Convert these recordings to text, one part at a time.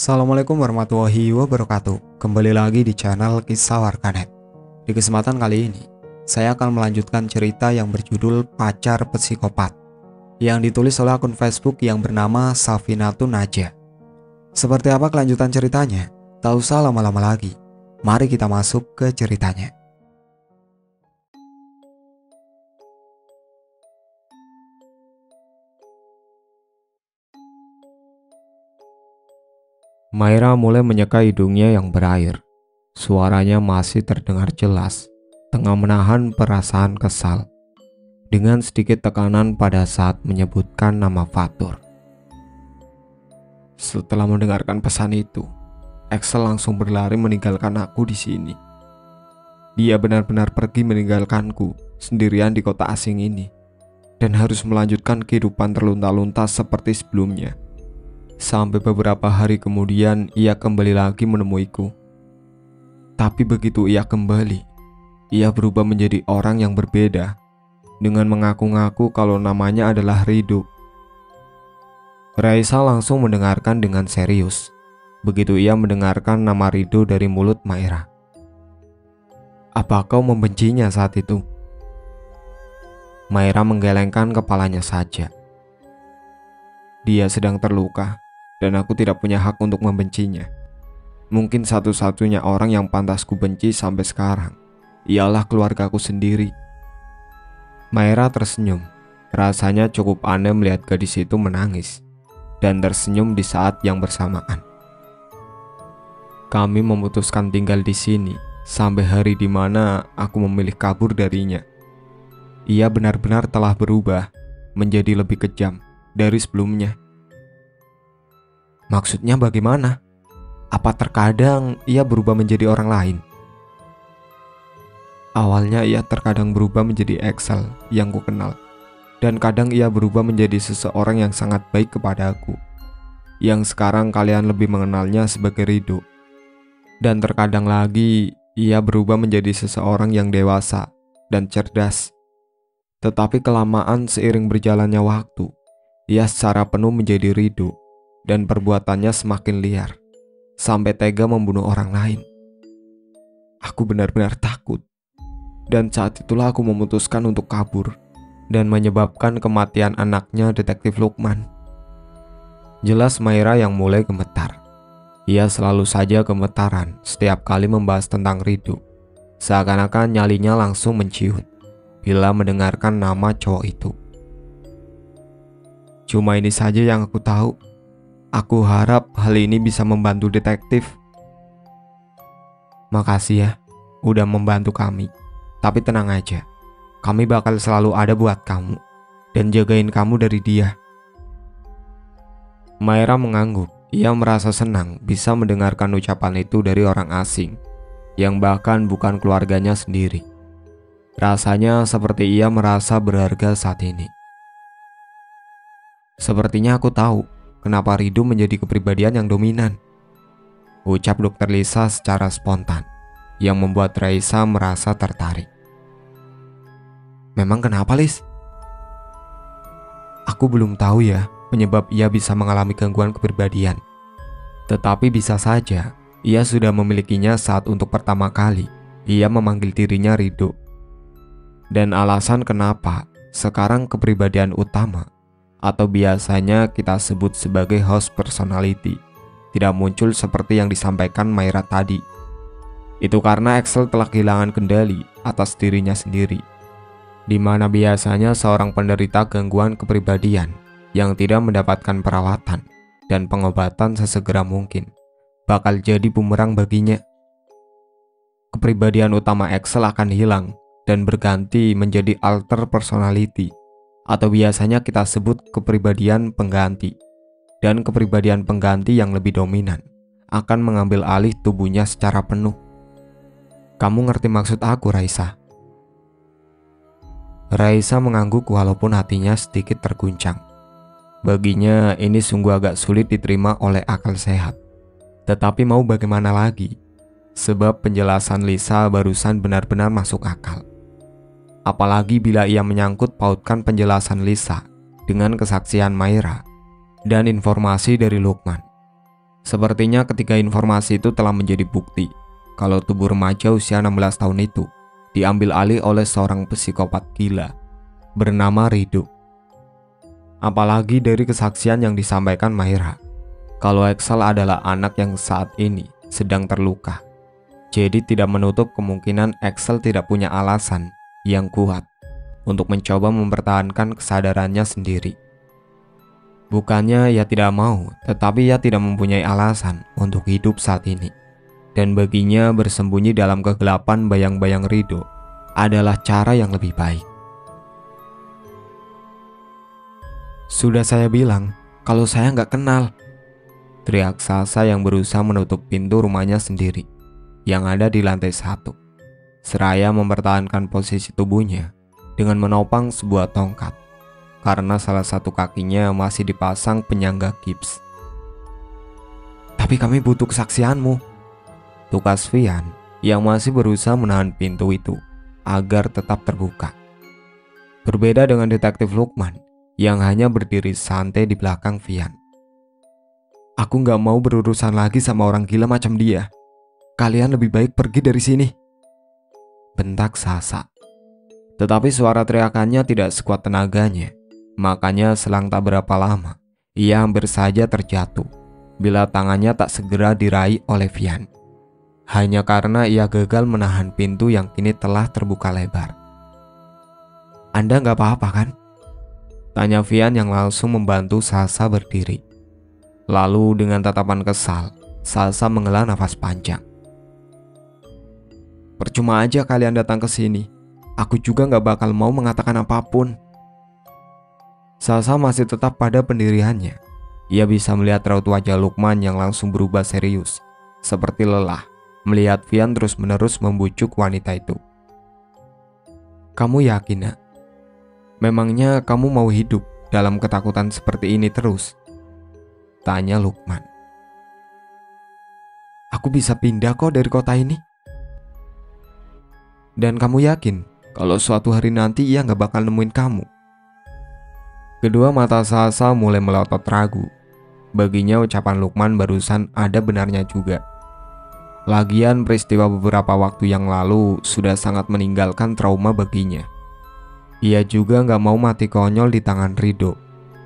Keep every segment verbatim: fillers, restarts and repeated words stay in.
Assalamualaikum warahmatullahi wabarakatuh. Kembali lagi di channel Kisah Warganet. Di kesempatan kali ini, saya akan melanjutkan cerita yang berjudul Pacar Psikopat, yang ditulis oleh akun Facebook yang bernama Safinatun Naja. Seperti apa kelanjutan ceritanya? Tak usah lama-lama lagi, mari kita masuk ke ceritanya. Maira mulai menyeka hidungnya yang berair. Suaranya masih terdengar jelas, tengah menahan perasaan kesal dengan sedikit tekanan pada saat menyebutkan nama Fatur. Setelah mendengarkan pesan itu, Axel langsung berlari meninggalkan aku di sini. Dia benar-benar pergi meninggalkanku sendirian di kota asing ini dan harus melanjutkan kehidupan terlunta-lunta seperti sebelumnya. Sampai beberapa hari kemudian ia kembali lagi menemuiku. Tapi begitu ia kembali, ia berubah menjadi orang yang berbeda, dengan mengaku-ngaku kalau namanya adalah Ridho. Raisa langsung mendengarkan dengan serius begitu ia mendengarkan nama Ridho dari mulut Maira. "Apa kau membencinya saat itu?" Maira menggelengkan kepalanya saja. "Dia sedang terluka dan aku tidak punya hak untuk membencinya. Mungkin satu-satunya orang yang pantas ku benci sampai sekarang ialah keluargaku sendiri." Maira tersenyum. Rasanya cukup aneh melihat gadis itu menangis dan tersenyum di saat yang bersamaan. "Kami memutuskan tinggal di sini sampai hari di mana aku memilih kabur darinya. Ia benar-benar telah berubah menjadi lebih kejam dari sebelumnya." "Maksudnya bagaimana? Apa terkadang ia berubah menjadi orang lain?" "Awalnya ia terkadang berubah menjadi Axel yang ku kenal, dan kadang ia berubah menjadi seseorang yang sangat baik kepada aku, yang sekarang kalian lebih mengenalnya sebagai Ridho. Dan terkadang lagi ia berubah menjadi seseorang yang dewasa dan cerdas. Tetapi kelamaan seiring berjalannya waktu, ia secara penuh menjadi Ridho dan perbuatannya semakin liar, sampai tega membunuh orang lain. Aku benar-benar takut, dan saat itulah aku memutuskan untuk kabur dan menyebabkan kematian anaknya, Detektif Lukman." Jelas Maira yang mulai gemetar. Ia selalu saja gemetaran setiap kali membahas tentang Ridho, seakan-akan nyalinya langsung menciut bila mendengarkan nama cowok itu. "Cuma ini saja yang aku tahu. Aku harap hal ini bisa membantu detektif." "Makasih ya, udah membantu kami. Tapi tenang aja, kami bakal selalu ada buat kamu dan jagain kamu dari dia." Maira mengangguk. Ia merasa senang bisa mendengarkan ucapan itu dari orang asing yang bahkan bukan keluarganya sendiri. Rasanya seperti ia merasa berharga saat ini. "Sepertinya aku tahu kenapa Ridho menjadi kepribadian yang dominan," ucap Dokter Lisa secara spontan, yang membuat Raisa merasa tertarik. "Memang kenapa, Lis?" "Aku belum tahu ya penyebab ia bisa mengalami gangguan kepribadian. Tetapi bisa saja ia sudah memilikinya saat untuk pertama kali ia memanggil dirinya Ridho. Dan alasan kenapa sekarang kepribadian utama, atau biasanya kita sebut sebagai host personality, tidak muncul seperti yang disampaikan Maira tadi. Itu karena Axel telah kehilangan kendali atas dirinya sendiri, di mana biasanya seorang penderita gangguan kepribadian yang tidak mendapatkan perawatan dan pengobatan sesegera mungkin bakal jadi bumerang baginya. Kepribadian utama Axel akan hilang dan berganti menjadi alter personality, atau biasanya kita sebut kepribadian pengganti, dan kepribadian pengganti yang lebih dominan akan mengambil alih tubuhnya secara penuh. Kamu ngerti maksud aku, Raisa?" Raisa mengangguk walaupun hatinya sedikit terguncang. Baginya ini sungguh agak sulit diterima oleh akal sehat. Tetapi mau bagaimana lagi, sebab penjelasan Lisa barusan benar-benar masuk akal. Apalagi bila ia menyangkut pautkan penjelasan Lisa dengan kesaksian Maira dan informasi dari Lukman. Sepertinya ketiga informasi itu telah menjadi bukti kalau tubuh remaja usia enam belas tahun itu diambil alih oleh seorang psikopat gila bernama Rido. Apalagi dari kesaksian yang disampaikan Mahira, kalau Excel adalah anak yang saat ini sedang terluka. Jadi tidak menutup kemungkinan Excel tidak punya alasan yang kuat untuk mencoba mempertahankan kesadarannya sendiri. Bukannya ia tidak mau, tetapi ia tidak mempunyai alasan untuk hidup saat ini. Dan baginya bersembunyi dalam kegelapan bayang-bayang Rido adalah cara yang lebih baik. Sudah saya bilang, kalau saya nggak kenal. Teriak Sasa yang berusaha menutup pintu rumahnya sendiri yang ada di lantai satu. Seraya mempertahankan posisi tubuhnya dengan menopang sebuah tongkat, karena salah satu kakinya masih dipasang penyangga gips. Tapi kami butuh kesaksianmu, tukas Fian yang masih berusaha menahan pintu itu agar tetap terbuka. Berbeda dengan detektif Lukman yang hanya berdiri santai di belakang Fian. Aku nggak mau berurusan lagi sama orang gila macam dia. Kalian lebih baik pergi dari sini, bentak Sasa. Tetapi suara teriakannya tidak sekuat tenaganya. Makanya selang tak berapa lama, ia hampir saja terjatuh bila tangannya tak segera diraih oleh Fian. Hanya karena ia gagal menahan pintu yang kini telah terbuka lebar. Anda nggak apa-apa kan? Tanya Fian yang langsung membantu Sasa berdiri. Lalu dengan tatapan kesal, Sasa menghela nafas panjang. Percuma aja kalian datang ke sini. Aku juga nggak bakal mau mengatakan apapun. Sasa masih tetap pada pendiriannya. Ia bisa melihat raut wajah Lukman yang langsung berubah serius, seperti lelah melihat Fian terus-menerus membujuk wanita itu. Kamu yakin, nak? Memangnya kamu mau hidup dalam ketakutan seperti ini terus? Tanya Lukman. Aku bisa pindah kok dari kota ini. Dan kamu yakin kalau suatu hari nanti ia nggak bakal nemuin kamu? Kedua mata Sasa mulai melotot ragu. Baginya ucapan Lukman barusan ada benarnya juga. Lagian peristiwa beberapa waktu yang lalu sudah sangat meninggalkan trauma baginya. Ia juga nggak mau mati konyol di tangan Rido,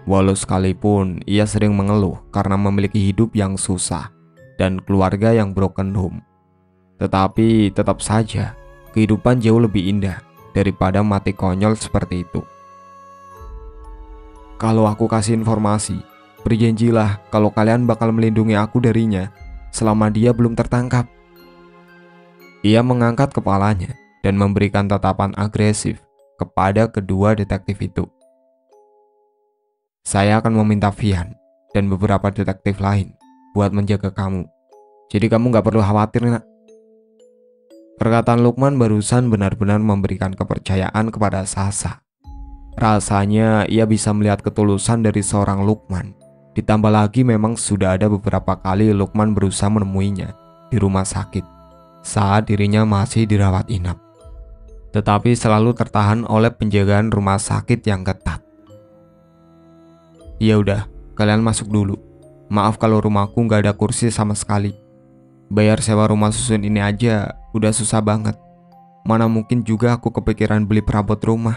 walau sekalipun ia sering mengeluh karena memiliki hidup yang susah dan keluarga yang broken home. Tetapi tetap saja kehidupan jauh lebih indah daripada mati konyol seperti itu. Kalau aku kasih informasi, berjanjilah kalau kalian bakal melindungi aku darinya selama dia belum tertangkap. Ia mengangkat kepalanya dan memberikan tatapan agresif kepada kedua detektif itu. Saya akan meminta Fian dan beberapa detektif lain buat menjaga kamu. Jadi kamu nggak perlu khawatir, nak. Perkataan Lukman barusan benar-benar memberikan kepercayaan kepada Sasa. Rasanya ia bisa melihat ketulusan dari seorang Lukman. Ditambah lagi memang sudah ada beberapa kali Lukman berusaha menemuinya di rumah sakit saat dirinya masih dirawat inap, tetapi selalu tertahan oleh penjagaan rumah sakit yang ketat. Ya udah, kalian masuk dulu. Maaf kalau rumahku nggak ada kursi sama sekali. Bayar sewa rumah susun ini aja udah susah banget. Mana mungkin juga aku kepikiran beli perabot rumah.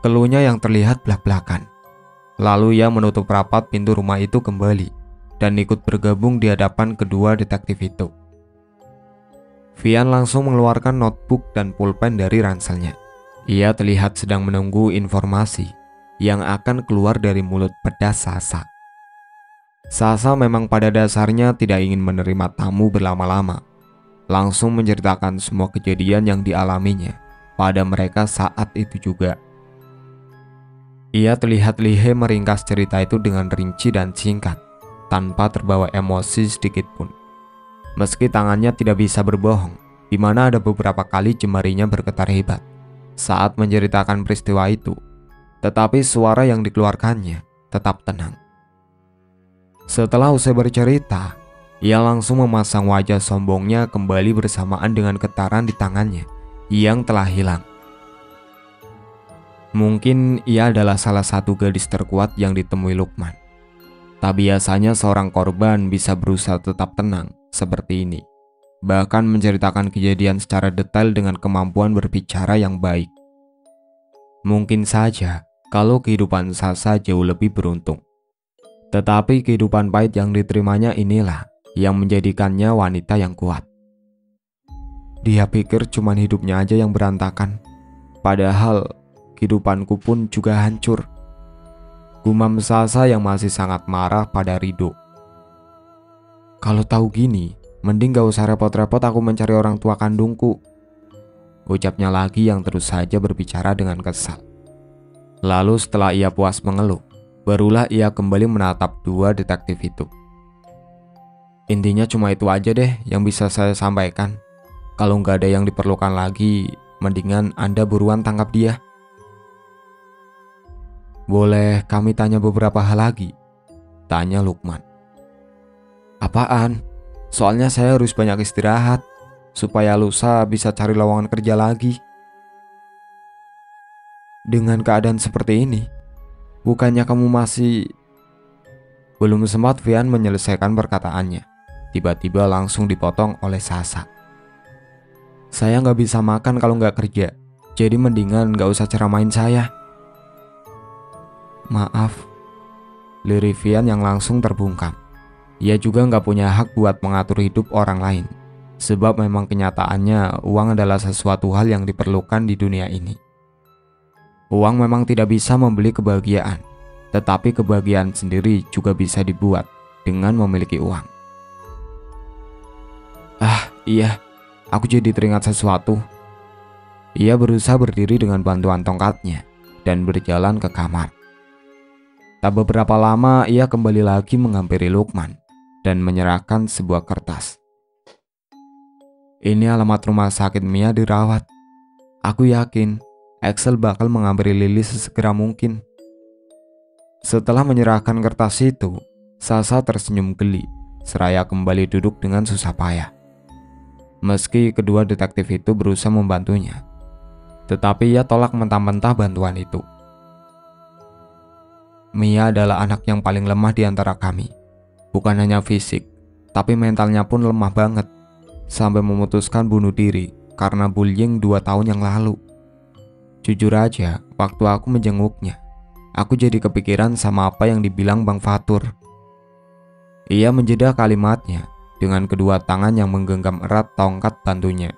Keluhnya yang terlihat belak-belakan. Lalu ia menutup rapat pintu rumah itu kembali dan ikut bergabung di hadapan kedua detektif itu. Fian langsung mengeluarkan notebook dan pulpen dari ranselnya. Ia terlihat sedang menunggu informasi yang akan keluar dari mulut pedas Sasa. Sasa memang pada dasarnya tidak ingin menerima tamu berlama-lama. Langsung menceritakan semua kejadian yang dialaminya pada mereka saat itu juga. Ia terlihat lihai meringkas cerita itu dengan rinci dan singkat, tanpa terbawa emosi sedikitpun. Meski tangannya tidak bisa berbohong, di mana ada beberapa kali jemarinya bergetar hebat saat menceritakan peristiwa itu, tetapi suara yang dikeluarkannya tetap tenang. Setelah usai bercerita, ia langsung memasang wajah sombongnya kembali bersamaan dengan getaran di tangannya yang telah hilang. Mungkin ia adalah salah satu gadis terkuat yang ditemui Lukman. Tak biasanya seorang korban bisa berusaha tetap tenang seperti ini, bahkan menceritakan kejadian secara detail dengan kemampuan berbicara yang baik. Mungkin saja kalau kehidupan Sasa jauh lebih beruntung, tetapi kehidupan pahit yang diterimanya inilah yang menjadikannya wanita yang kuat. Dia pikir cuman hidupnya aja yang berantakan, padahal kehidupanku pun juga hancur, gumam Sasa yang masih sangat marah pada Rido. Kalau tahu gini, mending gak usah repot-repot aku mencari orang tua kandungku, ucapnya lagi yang terus saja berbicara dengan kesal. Lalu setelah ia puas mengeluh, barulah ia kembali menatap dua detektif itu. Intinya cuma itu aja deh yang bisa saya sampaikan. Kalau nggak ada yang diperlukan lagi, mendingan Anda buruan tangkap dia. Boleh kami tanya beberapa hal lagi? Tanya Lukman. Apaan? Soalnya saya harus banyak istirahat, supaya lusa bisa cari lowongan kerja lagi. Dengan keadaan seperti ini, bukannya kamu masih... Belum sempat Vian menyelesaikan perkataannya, tiba-tiba langsung dipotong oleh Sasa. Saya nggak bisa makan kalau nggak kerja, jadi mendingan nggak usah ceramain saya. Maaf, lirik Vian yang langsung terbungkam. Ia juga nggak punya hak buat mengatur hidup orang lain, sebab memang kenyataannya uang adalah sesuatu hal yang diperlukan di dunia ini. Uang memang tidak bisa membeli kebahagiaan, tetapi kebahagiaan sendiri juga bisa dibuat dengan memiliki uang. Ah iya, aku jadi teringat sesuatu. Ia berusaha berdiri dengan bantuan tongkatnya dan berjalan ke kamar. Tak beberapa lama ia kembali lagi menghampiri Lukman dan menyerahkan sebuah kertas. Ini alamat rumah sakit Mia dirawat. Aku yakin Axel bakal mengambil Lili sesegera mungkin. Setelah menyerahkan kertas itu, Sasa tersenyum geli, seraya kembali duduk dengan susah payah. Meski kedua detektif itu berusaha membantunya, tetapi ia tolak mentah-mentah bantuan itu. Mia adalah anak yang paling lemah di antara kami. Bukan hanya fisik, tapi mentalnya pun lemah banget, sampai memutuskan bunuh diri karena bullying dua tahun yang lalu. Jujur aja, waktu aku menjenguknya, aku jadi kepikiran sama apa yang dibilang Bang Fatur. Ia menjeda kalimatnya dengan kedua tangan yang menggenggam erat tongkat bantunya.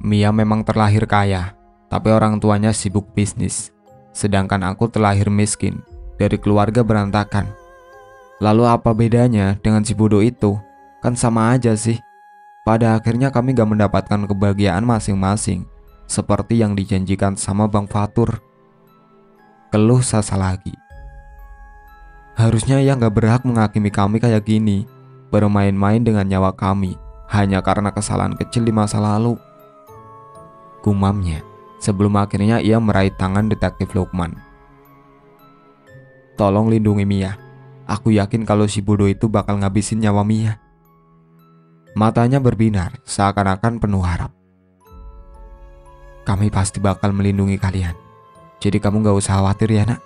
Mia memang terlahir kaya, tapi orang tuanya sibuk bisnis. Sedangkan aku terlahir miskin, dari keluarga berantakan. Lalu apa bedanya dengan si bodoh itu? Kan sama aja sih. Pada akhirnya kami gak mendapatkan kebahagiaan masing-masing, seperti yang dijanjikan sama Bang Fatur. Keluh Sasa lagi. Harusnya ia gak berhak menghakimi kami kayak gini, bermain-main dengan nyawa kami hanya karena kesalahan kecil di masa lalu, gumamnya sebelum akhirnya ia meraih tangan detektif Lukman. Tolong lindungi Mia. Aku yakin kalau si bodoh itu bakal ngabisin nyawa Mia. Matanya berbinar seakan-akan penuh harap. Kami pasti bakal melindungi kalian. Jadi kamu gak usah khawatir ya nak.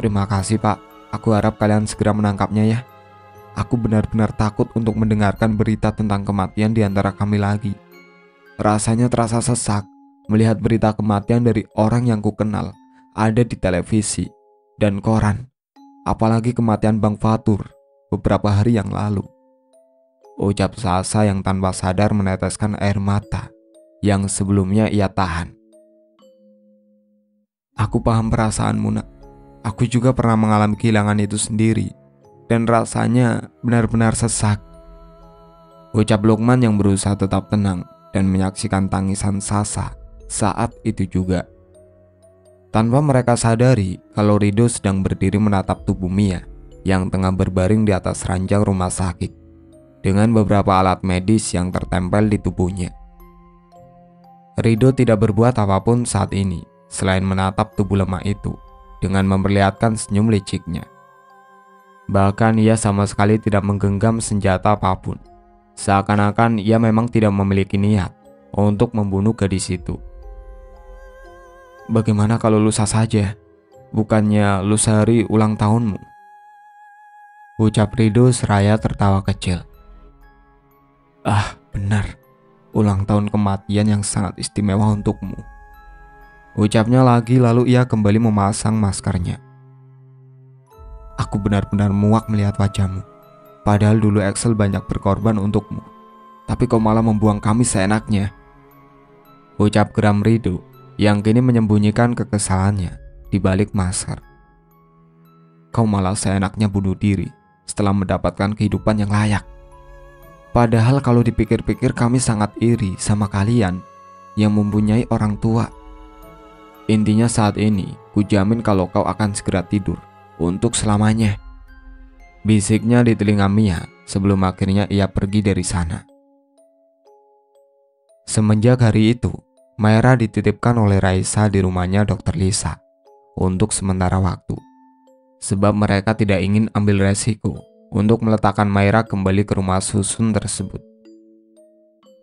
Terima kasih pak. Aku harap kalian segera menangkapnya ya. Aku benar-benar takut untuk mendengarkan berita tentang kematian di antara kami lagi. Rasanya terasa sesak melihat berita kematian dari orang yang kukenal ada di televisi dan koran, apalagi kematian Bang Fatur beberapa hari yang lalu, ucap Sasa yang tanpa sadar meneteskan air mata yang sebelumnya ia tahan. Aku paham perasaanmu nak. Aku juga pernah mengalami kehilangan itu sendiri, dan rasanya benar-benar sesak, ucap Lukman yang berusaha tetap tenang dan menyaksikan tangisan Sasa saat itu juga. Tanpa mereka sadari kalau Rido sedang berdiri menatap tubuh Mia yang tengah berbaring di atas ranjang rumah sakit dengan beberapa alat medis yang tertempel di tubuhnya. Rido tidak berbuat apapun saat ini selain menatap tubuh lemah itu dengan memperlihatkan senyum liciknya. Bahkan ia sama sekali tidak menggenggam senjata apapun, seakan-akan ia memang tidak memiliki niat untuk membunuh gadis itu. Bagaimana kalau lusa saja? bukannya lusa hari ulang tahunmu?" Ucap Rido seraya tertawa kecil. "Ah, benar. Ulang tahun kematian yang sangat istimewa untukmu," ucapnya lagi, lalu ia kembali memasang maskernya. "Aku benar-benar muak melihat wajahmu. Padahal dulu Axel banyak berkorban untukmu, tapi kau malah membuang kami seenaknya," ucap geram Rido yang kini menyembunyikan kekesalannya di balik masker. "Kau malah seenaknya bunuh diri setelah mendapatkan kehidupan yang layak. Padahal kalau dipikir-pikir kami sangat iri sama kalian yang mempunyai orang tua. Intinya saat ini kujamin kalau kau akan segera tidur untuk selamanya," bisiknya di telinga Mia sebelum akhirnya ia pergi dari sana. Semenjak hari itu, Maira dititipkan oleh Raisa di rumahnya dokter Lisa untuk sementara waktu, sebab mereka tidak ingin ambil resiko untuk meletakkan Maira kembali ke rumah susun tersebut.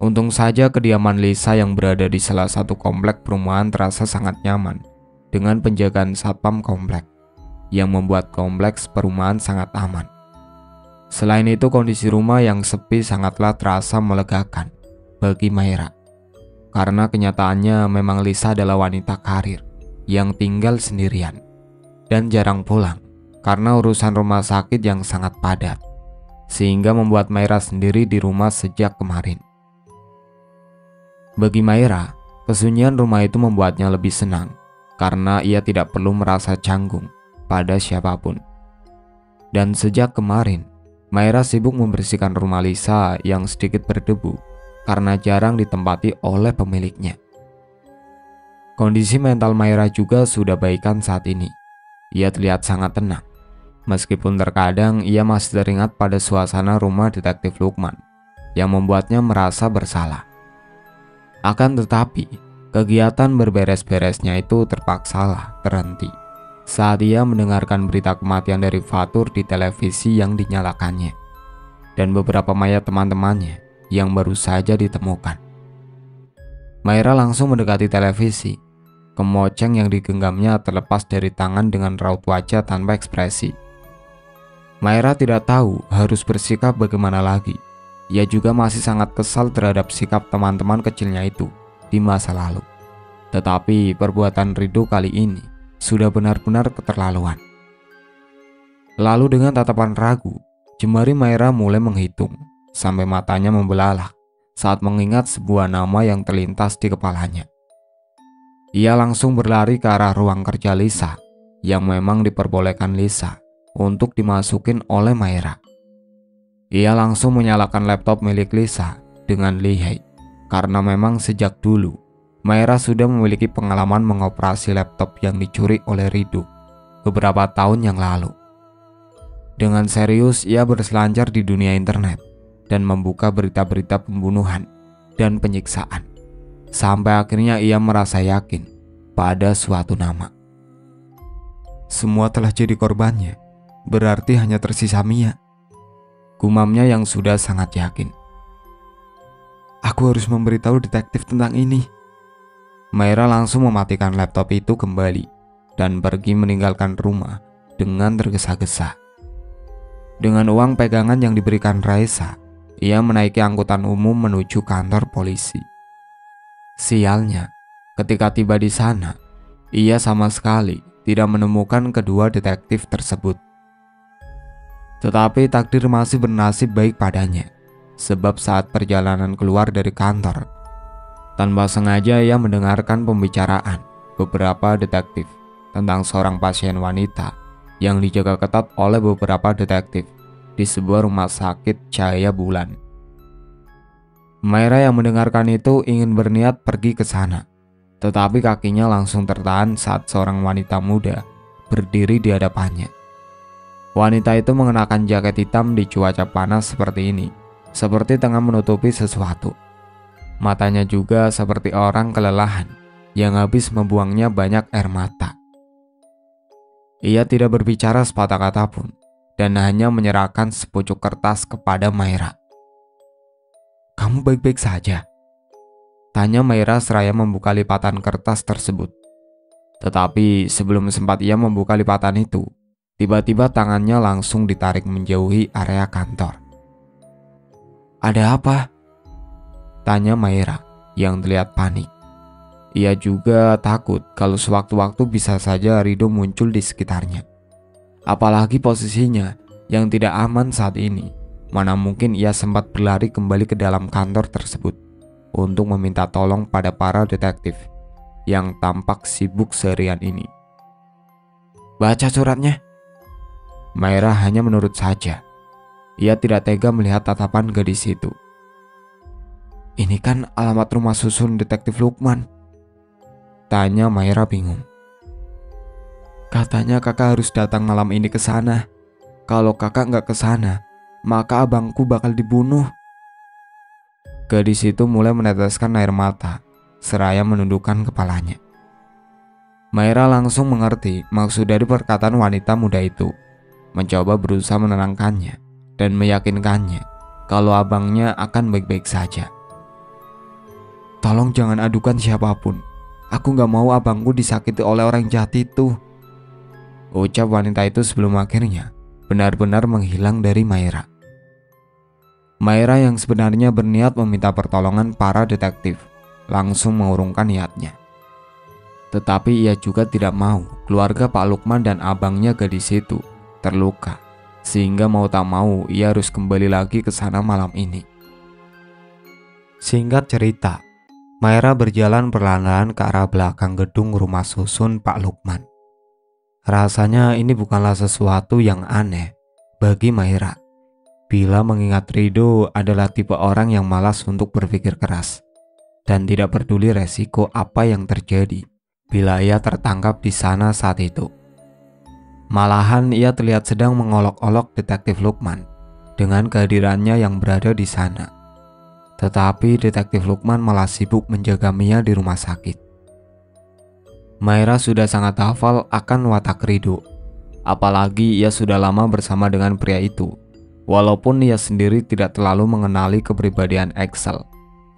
Untung saja kediaman Lisa yang berada di salah satu komplek perumahan terasa sangat nyaman dengan penjagaan satpam komplek, yang membuat kompleks perumahan sangat aman. Selain itu, kondisi rumah yang sepi sangatlah terasa melegakan bagi Maira, karena kenyataannya memang Lisa adalah wanita karir yang tinggal sendirian dan jarang pulang karena urusan rumah sakit yang sangat padat, sehingga membuat Maira sendiri di rumah sejak kemarin. Bagi Maira, kesunyian rumah itu membuatnya lebih senang karena ia tidak perlu merasa canggung pada siapapun. Dan sejak kemarin, Maira sibuk membersihkan rumah Lisa yang sedikit berdebu karena jarang ditempati oleh pemiliknya. Kondisi mental Maira juga sudah baikan saat ini. Ia terlihat sangat tenang, meskipun terkadang ia masih teringat pada suasana rumah detektif Lukman yang membuatnya merasa bersalah. Akan tetapi, kegiatan berberes-beresnya itu terpaksalah terhenti saat ia mendengarkan berita kematian dari Fatur di televisi yang dinyalakannya, dan beberapa mayat teman-temannya yang baru saja ditemukan. Maira langsung mendekati televisi. Kemoceng yang digenggamnya terlepas dari tangan dengan raut wajah tanpa ekspresi. Maira tidak tahu harus bersikap bagaimana lagi. Ia juga masih sangat kesal terhadap sikap teman-teman kecilnya itu di masa lalu. Tetapi perbuatan Rido kali ini sudah benar-benar keterlaluan. Lalu dengan tatapan ragu, jemari Maira mulai menghitung sampai matanya membelalak saat mengingat sebuah nama yang terlintas di kepalanya. Ia langsung berlari ke arah ruang kerja Lisa yang memang diperbolehkan Lisa untuk dimasukin oleh Maira. Ia langsung menyalakan laptop milik Lisa dengan lihai karena memang sejak dulu Maira sudah memiliki pengalaman mengoperasi laptop yang dicuri oleh Rido beberapa tahun yang lalu. Dengan serius ia berselancar di dunia internet dan membuka berita-berita pembunuhan dan penyiksaan, sampai akhirnya ia merasa yakin pada suatu nama. "Semua telah jadi korbannya, berarti hanya tersisa Mia," gumamnya yang sudah sangat yakin. "Aku harus memberitahu detektif tentang ini." Maira langsung mematikan laptop itu kembali dan pergi meninggalkan rumah dengan tergesa-gesa. Dengan uang pegangan yang diberikan Raisa, ia menaiki angkutan umum menuju kantor polisi. Sialnya, ketika tiba di sana, ia sama sekali tidak menemukan kedua detektif tersebut. Tetapi takdir masih bernasib baik padanya, sebab saat perjalanan keluar dari kantor, tanpa sengaja ia mendengarkan pembicaraan beberapa detektif tentang seorang pasien wanita yang dijaga ketat oleh beberapa detektif di sebuah rumah sakit cahaya bulan. Maira yang mendengarkan itu ingin berniat pergi ke sana, tetapi kakinya langsung tertahan saat seorang wanita muda berdiri di hadapannya. Wanita itu mengenakan jaket hitam di cuaca panas seperti ini, seperti tengah menutupi sesuatu. Matanya juga seperti orang kelelahan yang habis membuangnya banyak air mata. Ia tidak berbicara sepatah kata pun dan hanya menyerahkan sepucuk kertas kepada Maira. "Kamu baik-baik saja?" tanya Maira seraya membuka lipatan kertas tersebut. Tetapi sebelum sempat ia membuka lipatan itu, tiba-tiba tangannya langsung ditarik menjauhi area kantor. "Ada apa?" tanya Maira yang terlihat panik. Ia juga takut kalau sewaktu-waktu bisa saja Rido muncul di sekitarnya. Apalagi posisinya yang tidak aman saat ini. Mana mungkin ia sempat berlari kembali ke dalam kantor tersebut untuk meminta tolong pada para detektif yang tampak sibuk seharian ini. "Baca suratnya." Maira hanya menurut saja. Ia tidak tega melihat tatapan gadis itu. "Ini kan alamat rumah susun detektif Lukman," tanya Maira bingung. "Katanya kakak harus datang malam ini ke sana. Kalau kakak nggak ke sana, maka abangku bakal dibunuh." Gadis itu mulai meneteskan air mata, seraya menundukkan kepalanya. Maira langsung mengerti maksud dari perkataan wanita muda itu, mencoba berusaha menenangkannya dan meyakinkannya kalau abangnya akan baik-baik saja. "Tolong jangan adukan siapapun. Aku nggak mau abangku disakiti oleh orang jahat itu," ucap wanita itu sebelum akhirnya benar-benar menghilang dari Maira. Maira yang sebenarnya berniat meminta pertolongan para detektif langsung mengurungkan niatnya. Tetapi ia juga tidak mau keluarga Pak Lukman dan abangnya gadis itu terluka, sehingga mau tak mau ia harus kembali lagi ke sana malam ini. Singkat cerita, Maira berjalan perlahan-lahan ke arah belakang gedung rumah susun Pak Lukman. Rasanya ini bukanlah sesuatu yang aneh bagi Maira, bila mengingat Rido adalah tipe orang yang malas untuk berpikir keras dan tidak peduli resiko apa yang terjadi bila ia tertangkap di sana saat itu. Malahan ia terlihat sedang mengolok-olok detektif Lukman dengan kehadirannya yang berada di sana. Tetapi detektif Lukman malah sibuk menjaga Mia di rumah sakit. Maira sudah sangat hafal akan watak Rido, apalagi ia sudah lama bersama dengan pria itu, walaupun ia sendiri tidak terlalu mengenali kepribadian Axel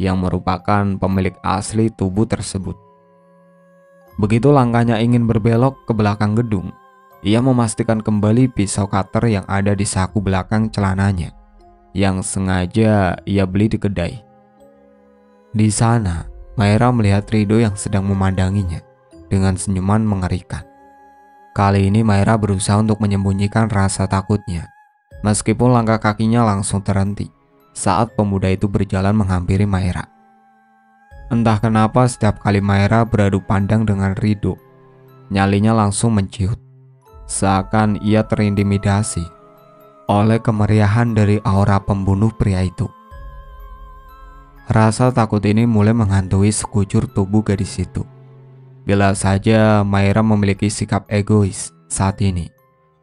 yang merupakan pemilik asli tubuh tersebut. Begitu langkahnya ingin berbelok ke belakang gedung, ia memastikan kembali pisau cutter yang ada di saku belakang celananya, yang sengaja ia beli di kedai. Di sana, Maira melihat Rido yang sedang memandanginya dengan senyuman mengerikan. Kali ini Maira berusaha untuk menyembunyikan rasa takutnya, meskipun langkah kakinya langsung terhenti saat pemuda itu berjalan menghampiri Maira. Entah kenapa setiap kali Maira beradu pandang dengan Rido, nyalinya langsung menciut, seakan ia terintimidasi oleh kemeriahan dari aura pembunuh pria itu. Rasa takut ini mulai menghantui sekujur tubuh gadis itu. Bila saja Maira memiliki sikap egois saat ini,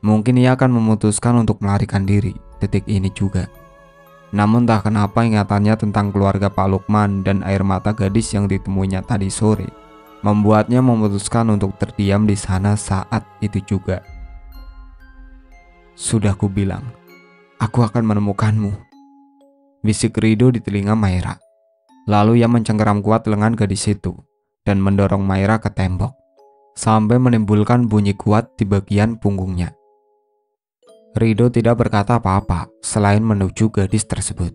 mungkin ia akan memutuskan untuk melarikan diri detik ini juga. Namun entah kenapa ingatannya tentang keluarga Pak Lukman dan air mata gadis yang ditemuinya tadi sore membuatnya memutuskan untuk terdiam di sana saat itu juga. "Sudah kubilang, aku akan menemukanmu," bisik Rido di telinga Maira. Lalu ia mencengkeram kuat lengan gadis itu dan mendorong Maira ke tembok sampai menimbulkan bunyi kuat di bagian punggungnya. Rido tidak berkata apa-apa selain menuju gadis tersebut.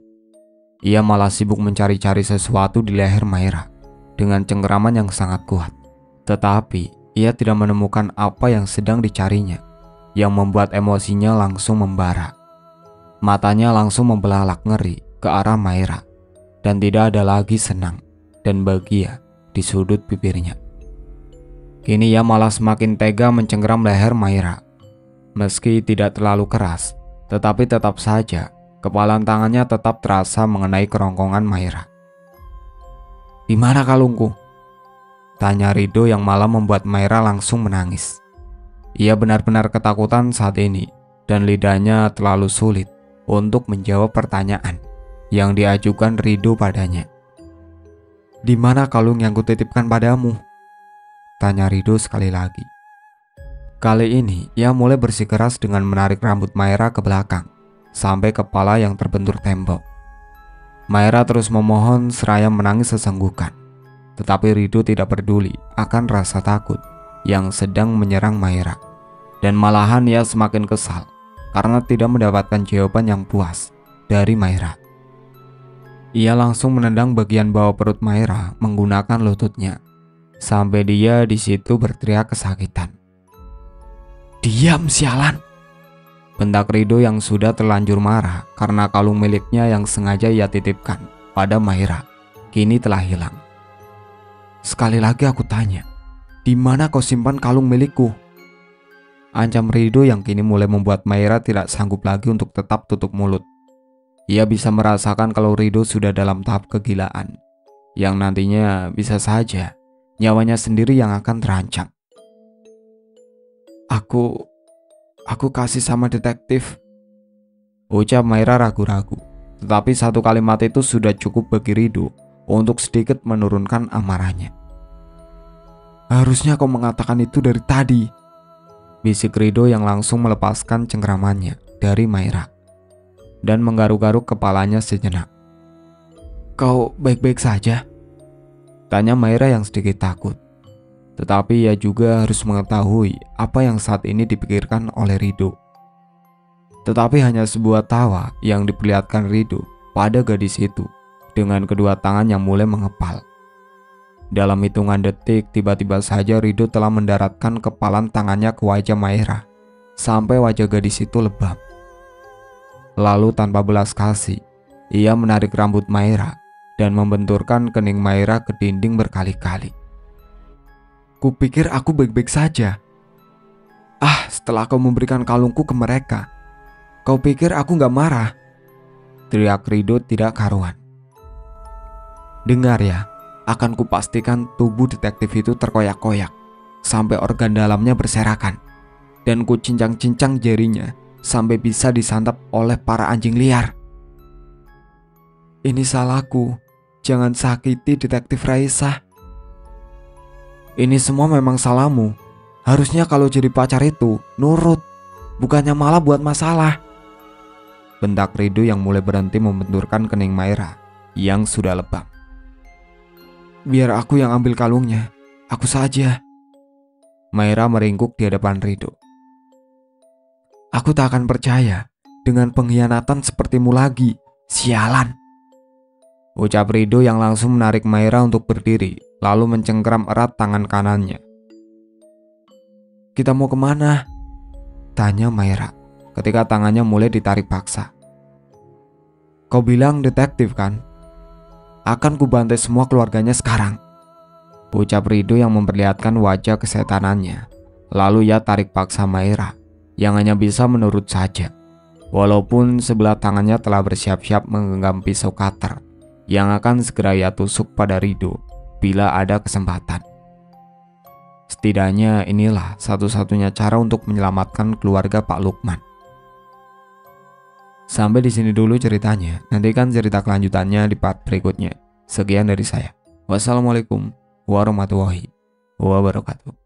Ia malah sibuk mencari-cari sesuatu di leher Maira dengan cengkeraman yang sangat kuat. Tetapi ia tidak menemukan apa yang sedang dicarinya, yang membuat emosinya langsung membara. Matanya langsung membelalak ngeri ke arah Maira, dan tidak ada lagi senang dan bahagia di sudut bibirnya. Kini ia malah semakin tega mencengkeram leher Maira. Meski tidak terlalu keras, tetapi tetap saja kepalan tangannya tetap terasa mengenai kerongkongan Maira. "Di mana kalungku?" tanya Rido yang malah membuat Maira langsung menangis. Ia benar-benar ketakutan saat ini dan lidahnya terlalu sulit untuk menjawab pertanyaan yang diajukan Rido padanya. "Di mana kalung yang kutitipkan padamu?" tanya Rido sekali lagi. Kali ini ia mulai bersikeras dengan menarik rambut Maira ke belakang sampai kepala yang terbentur tembok. Maira terus memohon seraya menangis sesenggukan, tetapi Rido tidak peduli akan rasa takut yang sedang menyerang Maira. Dan malahan ia semakin kesal karena tidak mendapatkan jawaban yang puas dari Maira. Ia langsung menendang bagian bawah perut Maira menggunakan lututnya, sampai dia di situ berteriak kesakitan. "Diam, sialan!" Bentak Rido yang sudah terlanjur marah karena kalung miliknya yang sengaja ia titipkan pada Maira kini telah hilang. "Sekali lagi aku tanya, di mana kau simpan kalung milikku?" Ancam Rido yang kini mulai membuat Maira tidak sanggup lagi untuk tetap tutup mulut. Ia bisa merasakan kalau Rido sudah dalam tahap kegilaan, yang nantinya bisa saja nyawanya sendiri yang akan terancam. Aku, aku kasih sama detektif," ucap Maira ragu-ragu. Tetapi satu kalimat itu sudah cukup bagi Rido untuk sedikit menurunkan amarahnya. "Harusnya kau mengatakan itu dari tadi," bisik Rido yang langsung melepaskan cengkeramannya dari Maira dan menggaruk-garuk kepalanya sejenak. "Kau baik-baik saja?" tanya Maira yang sedikit takut. Tetapi ia juga harus mengetahui apa yang saat ini dipikirkan oleh Rido. Tetapi hanya sebuah tawa yang diperlihatkan Rido pada gadis itu dengan kedua tangan yang mulai mengepal. Dalam hitungan detik, tiba-tiba saja Rido telah mendaratkan kepalan tangannya ke wajah Maira, sampai wajah gadis itu lebam. Lalu tanpa belas kasih, ia menarik rambut Maira dan membenturkan kening Maira ke dinding berkali-kali. "Kupikir aku baik-baik saja. Ah, setelah kau memberikan kalungku ke mereka, kau pikir aku gak marah?" teriak Rido tidak karuan. "Dengar ya, akan kupastikan tubuh detektif itu terkoyak-koyak sampai organ dalamnya berserakan, dan ku cincang-cincang jarinya sampai bisa disantap oleh para anjing liar. Ini salahku, jangan sakiti detektif Raisa." "Ini semua memang salahmu. Harusnya kalau jadi pacar itu nurut, bukannya malah buat masalah," bentak Rido yang mulai berhenti membenturkan kening Maira yang sudah lebam. "Biar aku yang ambil kalungnya, aku saja." Maira meringkuk di hadapan Rido. "Aku tak akan percaya dengan pengkhianatan sepertimu lagi, sialan," ucap Rido yang langsung menarik Maira untuk berdiri, lalu mencengkeram erat tangan kanannya. "Kita mau kemana?" tanya Maira ketika tangannya mulai ditarik paksa. "Kau bilang detektif kan? Akan kubantai semua keluarganya sekarang," ucap Rido yang memperlihatkan wajah kesetanannya. Lalu ia tarik paksa Maira yang hanya bisa menurut saja, walaupun sebelah tangannya telah bersiap-siap menggenggam pisau cutter yang akan segera ia tusuk pada Rido bila ada kesempatan. Setidaknya inilah satu-satunya cara untuk menyelamatkan keluarga Pak Lukman. Sampai di sini dulu ceritanya. Nantikan cerita kelanjutannya di part berikutnya. Sekian dari saya. Wassalamualaikum warahmatullahi wabarakatuh.